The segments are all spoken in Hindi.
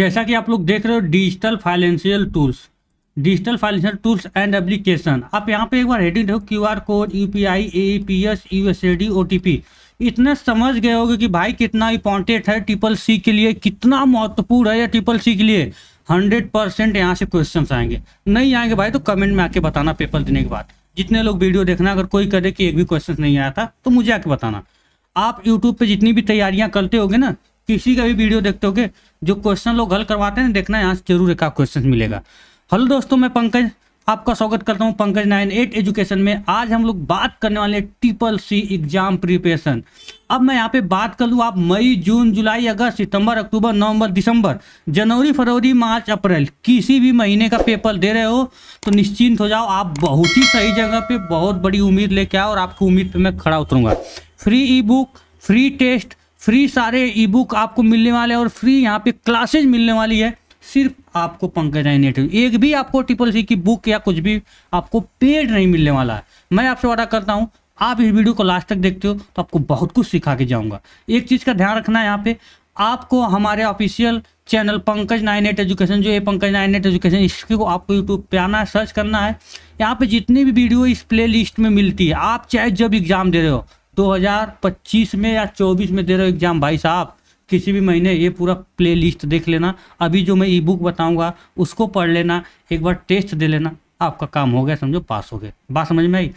जैसा कि आप लोग देख रहे हो digital financial tools and application. आप यहाँ पे एक बार हेडिंग देखो, QR code, UPI, AEPS, USSD, OTP। इतने समझ गए होगे कि भाई कितना इंपॉर्टेंट है, CCC के लिए कितना महत्वपूर्ण है या CCC के लिए। 100% यहाँ से क्वेश्चन आएंगे, नहीं आएंगे भाई तो कमेंट में आके बताना पेपर देने के बाद। जितने लोग वीडियो देखना, अगर कोई करे कि एक भी क्वेश्चन नहीं आया था तो मुझे आके बताना। आप यूट्यूब पे जितनी भी तैयारियां करते होगे ना, किसी का भी वीडियो देखते होगे, जो क्वेश्चन लोग हल करवाते हैं देखना, यहाँ से जरूर एक क्वेश्चन मिलेगा। हेलो दोस्तों, मैं पंकज आपका स्वागत करता हूँ पंकज 98 एजुकेशन में। आज हम लोग बात करने वाले हैं CCC एग्जाम प्रिपरेशन। अब मैं यहाँ पे बात कर लूँ, आप मई, जून, जुलाई, अगस्त, सितंबर, अक्टूबर, नवंबर, दिसंबर, जनवरी, फरवरी, मार्च, अप्रैल किसी भी महीने का पेपर दे रहे हो तो निश्चिंत हो जाओ, आप बहुत ही सही जगह पे बहुत बड़ी उम्मीद लेके आओ और आपकी उम्मीद पर मैं खड़ा उतरूँगा। Free e book, free test, free सारे ई बुक आपको मिलने वाले और फ्री यहाँ पे क्लासेज मिलने वाली है सिर्फ आपको पंकज 98। एक भी आपको CCC की बुक या कुछ भी आपको पेड नहीं मिलने वाला है। मैं आपसे वादा करता हूँ, आप इस वीडियो को लास्ट तक देखते हो तो आपको बहुत कुछ सिखा के जाऊँगा। एक चीज़ का ध्यान रखना है, यहाँ पे आपको हमारे ऑफिशियल चैनल पंकज 98 एजुकेशन, जो ये पंकज 98 एजुकेशन, इसको आपको यूट्यूब पे आना है, सर्च करना है। यहाँ पे जितनी भी वीडियो इस प्ले लिस्ट में मिलती है, आप चाहे जब एग्ज़ाम दे रहे हो 2025 में या 24 में दे रहे हो एग्ज़ाम, भाई साहब किसी भी महीने ये पूरा प्लेलिस्ट देख लेना। अभी जो मैं ई बुक बताऊँगा उसको पढ़ लेना, एक बार टेस्ट दे लेना, आपका काम हो गया, समझो पास हो गए। बात समझ में आई।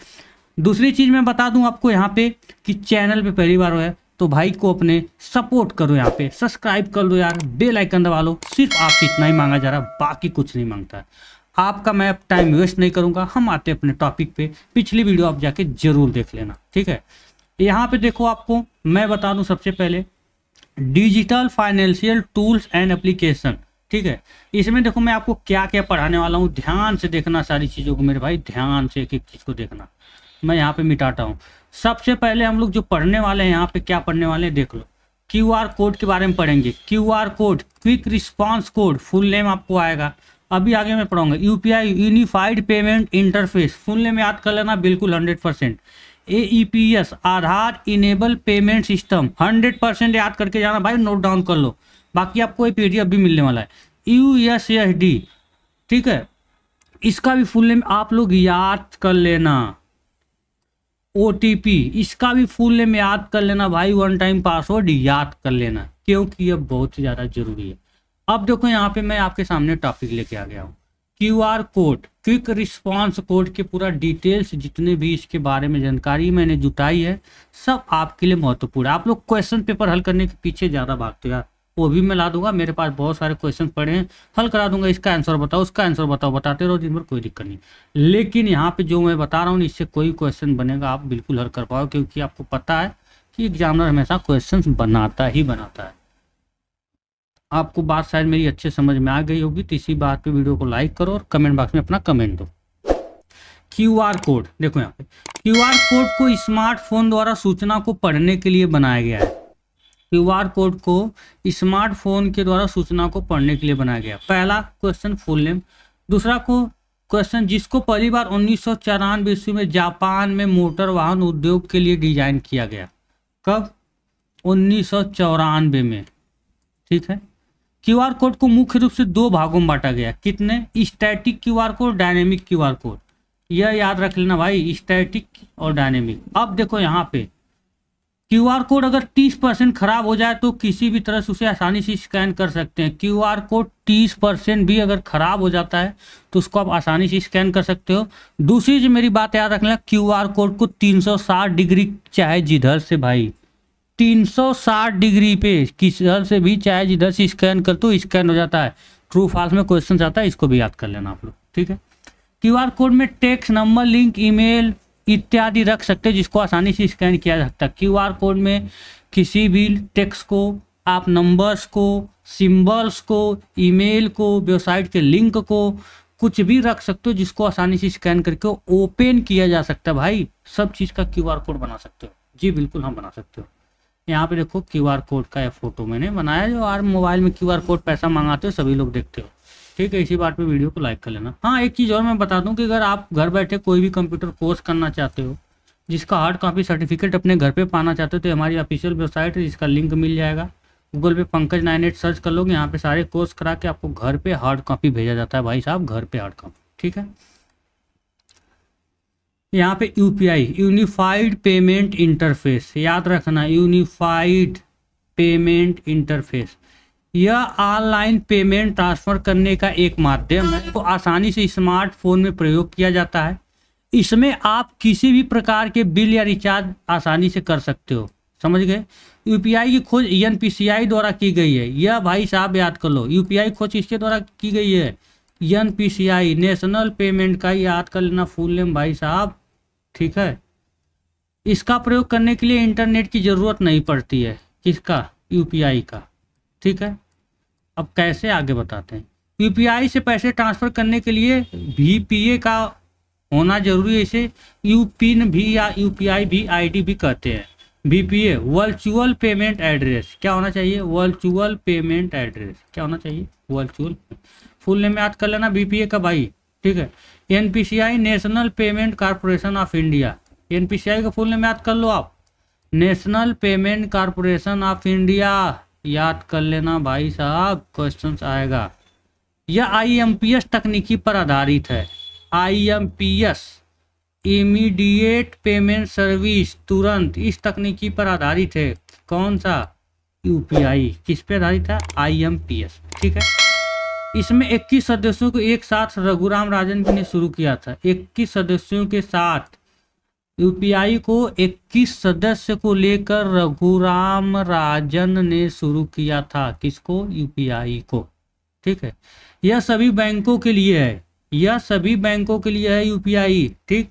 दूसरी चीज़ मैं बता दूं आपको यहाँ पे कि चैनल पे पहली बार हो है तो भाई को अपने सपोर्ट करो, यहाँ पे सब्सक्राइब कर लो यार, बेल आइकन दबा लो। सिर्फ आपसे इतना ही मांगा जा रहा, बाकी कुछ नहीं मांगता है आपका। मैं अब टाइम वेस्ट नहीं करूँगा, हम आते अपने टॉपिक पे। पिछली वीडियो आप जाके जरूर देख लेना, ठीक है। यहाँ पे देखो, आपको मैं बता दूँ सबसे पहले digital financial tools and application, ठीक है। इसमें देखो मैं आपको क्या क्या पढ़ाने वाला हूँ, ध्यान से देखना सारी चीज़ों को मेरे भाई, ध्यान से एक एक चीज़ को देखना। मैं यहाँ पे मिटाता हूँ। सबसे पहले हम लोग जो पढ़ने वाले हैं, यहाँ पे क्या पढ़ने वाले हैं देख लो, QR कोड के बारे में पढ़ेंगे। QR code, quick response code, full name आपको आएगा, अभी आगे मैं पढ़ाऊँगा। UPI unified payment interface, full name याद कर लेना बिल्कुल 100%। AEPS Aadhaar enable payment system, 100% याद करके जाना भाई, नोट डाउन कर लो, बाकी आपको ये PDF भी मिलने वाला है। USSD, ठीक है, इसका भी फुल नेम आप लोग याद कर लेना। OTP, इसका भी फुल नेम याद कर लेना भाई, वन टाइम पासवर्ड याद कर लेना, क्योंकि ये बहुत ज़्यादा जरूरी है। अब देखो यहाँ पे मैं आपके सामने टॉपिक लेके आ गया हूँ, QR code, quick response code के पूरा डिटेल्स, जितने भी इसके बारे में जानकारी मैंने जुटाई है सब आपके लिए महत्वपूर्ण है। आप लोग क्वेश्चन पेपर हल करने के पीछे ज़्यादा भागते हो यार, वो भी मैं ला दूंगा, मेरे पास बहुत सारे क्वेश्चन पड़े हैं, हल करा दूंगा, इसका आंसर बताओ, उसका आंसर बताओ, बताते रहो दिन भर, कोई दिक्कत नहीं। लेकिन यहाँ पे जो मैं बता रहा हूँ इससे कोई क्वेश्चन बनेगा आप बिल्कुल हल कर पाओ, क्योंकि आपको पता है कि एग्जामिनर हमेशा क्वेश्चन बनाता ही बनाता है। आपको बात शायद मेरी अच्छे समझ में आ गई होगी, तो इसी बात पे वीडियो को लाइक करो और कमेंट बॉक्स में अपना कमेंट दो। QR कोड देखो, यहाँ पे QR कोड को स्मार्टफोन द्वारा सूचना को पढ़ने के लिए बनाया गया है। QR कोड को स्मार्टफोन के द्वारा सूचना को पढ़ने के लिए बनाया गया। पहला क्वेश्चन फुल नेम, दूसरा को क्वेश्चन जिसको पहली बार 1994 ईस्वी में जापान में मोटर वाहन उद्योग के लिए डिजाइन किया गया। कब? 1994 में, ठीक है। QR कोड को मुख्य रूप से दो भागों में बांटा गया, कितने? Static QR code, dynamic QR code, यह याद रख लेना भाई, स्टैटिक और डायनेमिक। अब देखो यहाँ पे QR कोड अगर 30% खराब हो जाए तो किसी भी तरह से उसे आसानी से स्कैन कर सकते हैं। QR कोड 30% भी अगर खराब हो जाता है तो उसको आप आसानी से स्कैन कर सकते हो। दूसरी जो मेरी बात याद रखना, QR कोड को 360 डिग्री चाहे जिधर से भाई 360 डिग्री पे किधर से भी चाहे जिधर से स्कैन कर तो स्कैन हो जाता है। ट्रू फॉल्स में क्वेश्चन आता है, इसको भी याद कर लेना आप लोग, ठीक है। QR कोड में टेक्स्ट, नंबर, लिंक, ईमेल इत्यादि रख सकते हैं जिसको आसानी से स्कैन किया जा सकता है। QR कोड में किसी भी टेक्स्ट को आप नंबर्स को, सिंबल्स को, ईमेल को, वेबसाइट के लिंक को, कुछ भी रख सकते हो जिसको आसानी से स्कैन करके ओपन किया जा सकता है। भाई सब चीज़ का QR कोड बना सकते हो, जी बिल्कुल हम बना सकते हो। यहाँ पे देखो QR कोड का फोटो मैंने बनाया, जो और मोबाइल में QR कोड पैसा मंगाते हो सभी लोग देखते हो, ठीक है। इसी बात पे वीडियो को लाइक कर लेना। हाँ, एक चीज़ और मैं बता दूं कि अगर आप घर बैठे कोई भी कंप्यूटर कोर्स करना चाहते हो जिसका हार्ड कॉपी सर्टिफिकेट अपने घर पे पाना चाहते हो तो हमारी ऑफिशियल वेबसाइट है, इसका लिंक मिल जाएगा, गूगल पे पंकज 98 सर्च कर लोगे, यहाँ पे सारे कोर्स करा के आपको घर पे हार्ड कॉपी भेजा जाता है भाई साहब, घर पे हार्ड कॉपी, ठीक है। यहाँ पे यूपीआई यूनिफाइड पेमेंट इंटरफेस, याद रखना यूनिफाइड पेमेंट इंटरफेस, यह ऑनलाइन पेमेंट ट्रांसफ़र करने का एक माध्यम है, तो आसानी से स्मार्टफोन में प्रयोग किया जाता है। इसमें आप किसी भी प्रकार के बिल या रिचार्ज आसानी से कर सकते हो, समझ गए। यूपीआई की खोज एनपीसीआई द्वारा की गई है, यह भाई साहब याद कर लो, यूपीआई खोज किसके द्वारा की गई है, एनपीसीआई, नेशनल पेमेंट का, याद कर लेना फुल नेम भाई साहब, ठीक है। इसका प्रयोग करने के लिए इंटरनेट की ज़रूरत नहीं पड़ती है, किसका, यूपीआई का, ठीक है। अब कैसे आगे बताते हैं, यूपीआई से पैसे ट्रांसफ़र करने के लिए वीपीए का होना जरूरी है, इसे यूपिन भी या यूपीआई भी आईडी भी कहते हैं। वीपीए वर्चुअल पेमेंट एड्रेस, क्या होना चाहिए, वर्चुअल पेमेंट एड्रेस, क्या होना चाहिए, वर्चुअल, फुल नेम याद कर लेना वीपीए का भाई, ठीक है। NPCI national payment corporation of India, NPCI का फुल नेम याद कर लो आप, national payment corporation of India, याद कर लेना भाई साहब, क्वेश्चंस आएगा। यह आईएमपीएस तकनीकी पर आधारित है, आईएमपीएस इमीडिएट पेमेंट सर्विस, तुरंत, इस तकनीकी पर आधारित है, कौन सा, यूपीआई, किस पे आधारित है, आईएमपीएस, ठीक है। इसमें 21 सदस्यों को एक साथ रघुराम राजन ने शुरू किया था, 21 सदस्यों के साथ यूपीआई को 21 सदस्य को लेकर रघुराम राजन ने शुरू किया था, किसको, यूपीआई को, ठीक है। यह सभी बैंकों के लिए है, यह सभी बैंकों के लिए है यूपीआई, ठीक।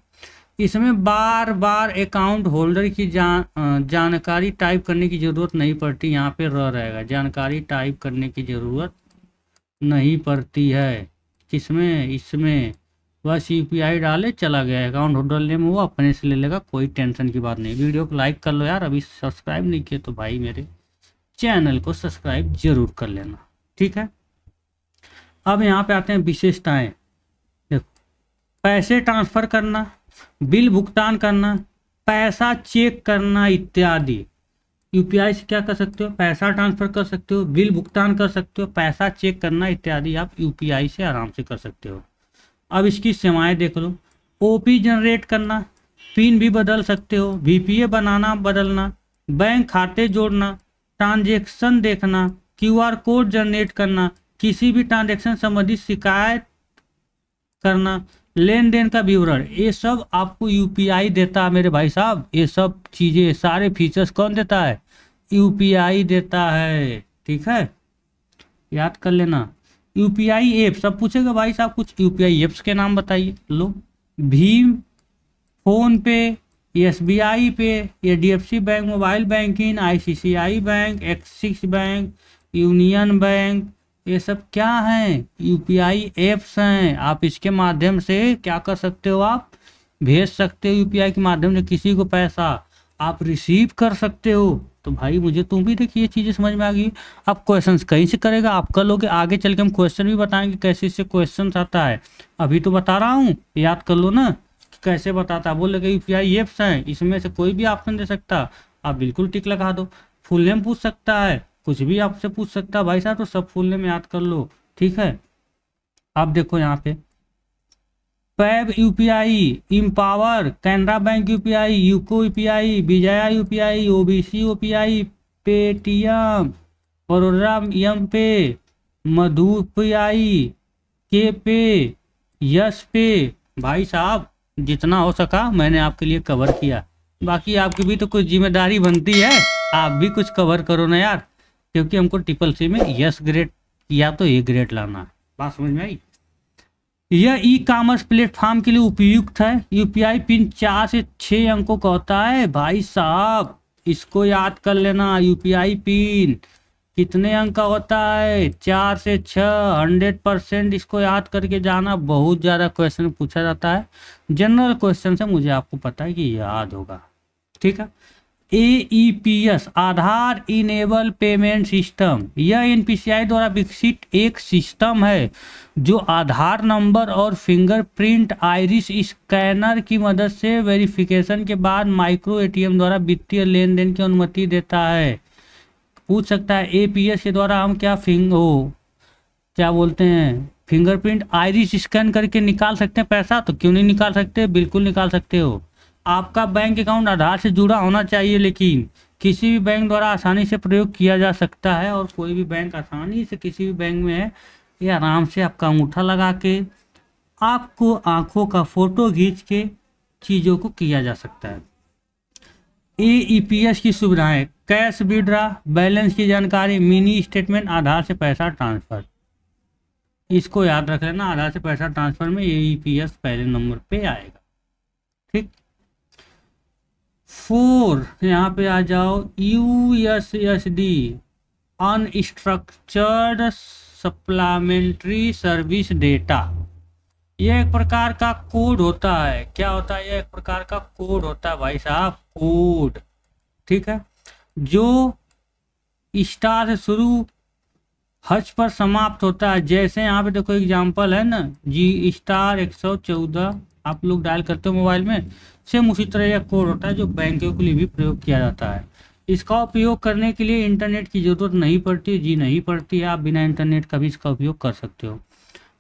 इसमें बार बार अकाउंट होल्डर की जानकारी टाइप करने की ज़रूरत नहीं पड़ती, यहाँ पे रहेगा जानकारी टाइप करने की ज़रूरत नहीं पड़ती है, किसमें, इसमें बस यूपीआई डाले, चला गया, अकाउंट होल्डर नेम वो अपने से ले लेगा, कोई टेंशन की बात नहीं। वीडियो को लाइक कर लो यार, अभी सब्सक्राइब नहीं किया तो भाई मेरे चैनल को सब्सक्राइब जरूर कर लेना, ठीक है। अब यहाँ पे आते हैं विशेषताएं, देखो, पैसे ट्रांसफ़र करना, बिल भुगतान करना, पैसा चेक करना इत्यादि। यूपीआई से क्या कर सकते हो, पैसा ट्रांसफ़र कर सकते हो, बिल भुगतान कर सकते हो, पैसा चेक करना इत्यादि आप यूपीआई से आराम से कर सकते हो। अब इसकी सेवाएं देख लो, ओपी जनरेट करना, पिन भी बदल सकते हो, वीपीए बनाना बदलना, बैंक खाते जोड़ना, ट्रांजेक्शन देखना, क्यूआर कोड जनरेट करना, किसी भी ट्रांजेक्शन संबंधी शिकायत करना, लेन देन का विवरण, ये सब आपको यूपीआई देता है मेरे भाई साहब। ये सब चीज़ें, सारे फीचर्स कौन देता है, यूपीआई देता है, ठीक है, याद कर लेना। यूपीआई एप्स, अब पूछेगा भाई साहब कुछ यूपीआई एप्स के नाम बताइए, लो Bhim, PhonePe, SBI pay, HDFC bank mobile banking, ICICI bank, Axis bank, union bank, ये सब क्या हैं, यूपीआई एप्स हैं। आप इसके माध्यम से क्या कर सकते हो, आप भेज सकते हो यूपीआई के माध्यम से किसी को पैसा, आप रिसीव कर सकते हो। तो भाई मुझे तुम भी देखिए चीज़ें समझ में आ गई। आप क्वेश्चंस कहीं से करेगा, आप कर लोगे, आगे चल के हम क्वेश्चन भी बताएंगे कैसे इससे क्वेश्चन आता है, अभी तो बता रहा हूँ, याद कर लो ना कैसे बताता है। बोले कि यूपीआई एप्स हैं, इसमें से कोई भी ऑप्शन दे सकता, आप बिल्कुल टिक लगा दो। फुल नेम पूछ सकता है, कुछ भी आपसे पूछ सकता है भाई साहब, तो सब फुल नेम याद कर लो, ठीक है। आप देखो यहाँ पे पैब UPI, empower, Canara bank UPI, UCO UPI, Vijaya UPI, OBC UPI, Paytm, Baroda M pay, मधु यूपीआई, के पे, यस पे, भाई साहब जितना हो सका मैंने आपके लिए कवर किया, बाकी आपकी भी तो कुछ जिम्मेदारी बनती है, आप भी कुछ कवर करो ना यार, क्योंकि हमको ट्रिपल सी में यस ग्रेड या तो ए ग्रेड लाना, बात समझ में आई। यह ई कामर्स प्लेटफॉर्म के लिए उपयुक्त है, यूपीआई पिन 4 से 6 अंकों का होता है भाई साहब, इसको याद कर लेना। यूपीआई पिन कितने अंक का होता है, 4 से 6, 100% इसको याद करके जाना, बहुत ज़्यादा क्वेश्चन पूछा जाता है, जनरल क्वेश्चन से मुझे आपको पता है कि याद होगा, ठीक है। AEPS Aadhaar enable payment system, यह एनपीसीआई द्वारा विकसित एक सिस्टम है जो आधार नंबर और फिंगरप्रिंट आइरिस स्कैनर की मदद से वेरिफिकेशन के बाद माइक्रो एटीएम द्वारा वित्तीय लेन देन की अनुमति देता है। पूछ सकता है एपीएस के द्वारा हम क्या क्या बोलते हैं फिंगरप्रिंट आईरिस स्कैन करके निकाल सकते हैं पैसा, तो क्यों नहीं निकाल सकते, बिल्कुल निकाल सकते हो। आपका बैंक अकाउंट आधार से जुड़ा होना चाहिए, लेकिन किसी भी बैंक द्वारा आसानी से प्रयोग किया जा सकता है। और कोई भी बैंक आसानी से किसी भी बैंक में है, ये आराम से आपका अंगूठा लगा के आपको आंखों का फोटो खींच के चीज़ों को किया जा सकता है। एईपीएस की सुविधाएं, कैश विड्रा, बैलेंस की जानकारी, मिनी स्टेटमेंट, आधार से पैसा ट्रांसफ़र, इसको याद रख लेना, आधार से पैसा ट्रांसफ़र में एईपीएस पहले नंबर पे आएगा। ठीक, 4 यहाँ पे आ जाओ, USSD unstructured supplementary service data, यह एक प्रकार का कोड होता है। क्या होता है, यह एक प्रकार का कोड होता है भाई साहब, कोड, ठीक है, जो स्टार से शुरू हज पर समाप्त होता है। जैसे यहाँ पे देखो एग्जांपल है ना, जी स्टार 114 आप लोग डायल करते हो मोबाइल में, सेम उसी तरह यह कोड होता है जो बैंकों के लिए भी प्रयोग किया जाता है। इसका उपयोग करने के लिए इंटरनेट की ज़रूरत नहीं पड़ती, जी नहीं पड़ती, आप बिना इंटरनेट का भी इसका उपयोग कर सकते हो।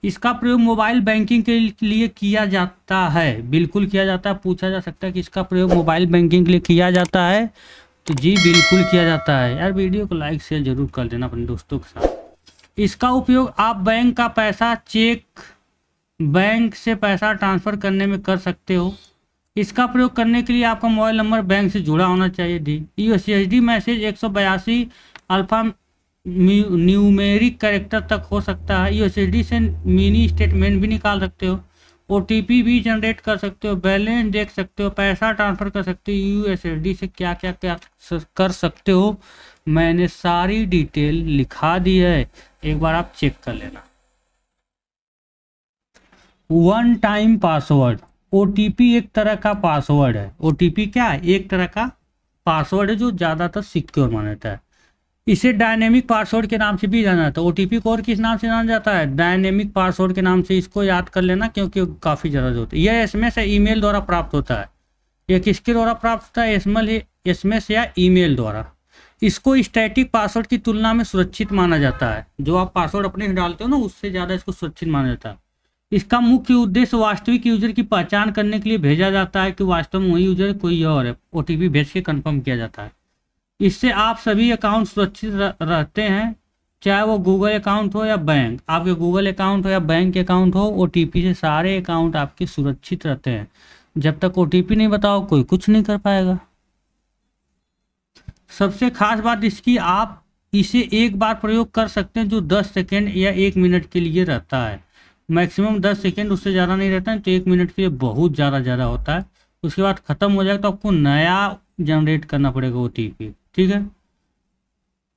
इसका प्रयोग मोबाइल बैंकिंग के लिए किया जाता है, बिल्कुल किया जाता है। पूछा जा सकता है कि इसका प्रयोग मोबाइल बैंकिंग के लिए किया जाता है, तो जी बिल्कुल किया जाता है। यार वीडियो को लाइक शेयर जरूर कर देना अपने दोस्तों के साथ। इसका उपयोग आप बैंक का पैसा चेक बैंक से पैसा ट्रांसफ़र करने में कर सकते हो। इसका प्रयोग करने के लिए आपका मोबाइल नंबर बैंक से जुड़ा होना चाहिए। D USSD message 182 alpha numeric character तक हो सकता है। यूएसएसडी से मिनी स्टेटमेंट भी निकाल सकते हो, ओटीपी भी जनरेट कर सकते हो, बैलेंस देख सकते हो, पैसा ट्रांसफ़र कर सकते हो। यूएसएसडी से क्या क्या क्या कर सकते हो, मैंने सारी डिटेल लिखा दी है, एक बार आप चेक कर लेना। 1 टाइम पासवर्ड, ओटीपी एक तरह का पासवर्ड है, ओटीपी क्या है, एक तरह का पासवर्ड है जो ज़्यादातर सिक्योर माना जाता है। इसे डायनेमिक पासवर्ड के नाम से भी जाना जाता है। ओटीपी को और किस नाम से जाना जाता है, डायनेमिक पासवर्ड के नाम से। इसको याद कर लेना क्योंकि काफ़ी ज़रूरत होती है। यह एसएमएस या ईमेल द्वारा प्राप्त होता है। यह किसके द्वारा प्राप्त होता है, एसएमएस या ईमेल द्वारा। इसको स्टैटिक पासवर्ड की तुलना में सुरक्षित माना जाता है। जो आप पासवर्ड अपने से डालते हो ना, उससे ज़्यादा इसको सुरक्षित माना जाता है। इसका मुख्य उद्देश्य वास्तविक यूजर की पहचान करने के लिए भेजा जाता है कि वास्तव में वही यूजर कोई और है, ओटीपी भेज के कंफर्म किया जाता है। इससे आप सभी अकाउंट सुरक्षित रहते हैं, चाहे वो गूगल अकाउंट हो या बैंक, आपके गूगल अकाउंट हो या बैंक अकाउंट हो, ओटीपी से सारे अकाउंट आपके सुरक्षित रहते हैं। जब तक ओटीपी नहीं बताओ कोई कुछ नहीं कर पाएगा। सबसे खास बात इसकी, आप इसे एक बार प्रयोग कर सकते हैं जो 10 सेकेंड या 1 मिनट के लिए रहता है, मैक्सिमम 10 सेकेंड, उससे ज़्यादा नहीं रहता है। तो 1 मिनट के लिए बहुत ज़्यादा होता है, उसके बाद ख़त्म हो जाएगा, तो आपको नया जनरेट करना पड़ेगा ओटीपी, ठीक है।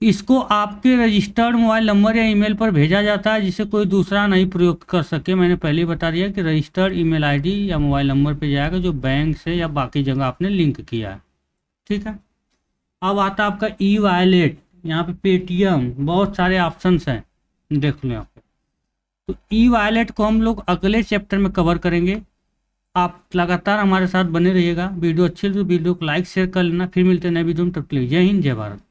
इसको आपके रजिस्टर्ड मोबाइल नंबर या ईमेल पर भेजा जाता है जिसे कोई दूसरा नहीं प्रयोग कर सके। मैंने पहले ही बता दिया कि रजिस्टर्ड ईमेल आईडी या मोबाइल नंबर पर जाएगा जो बैंक से या बाकी जगह आपने लिंक किया है, ठीक है। अब आता है आपका ई वॉलेट, यहाँ पे पेटीएम, बहुत सारे ऑप्शंस हैं, देख लो यहाँ पे। तो ई वॉलेट को हम लोग अगले चैप्टर में कवर करेंगे, आप लगातार हमारे साथ बने रहिएगा। वीडियो अच्छी लगी तो वीडियो को लाइक शेयर कर लेना। फिर मिलते हैं नए वीडियो में, तब तक के लिए जय हिंद जय भारत।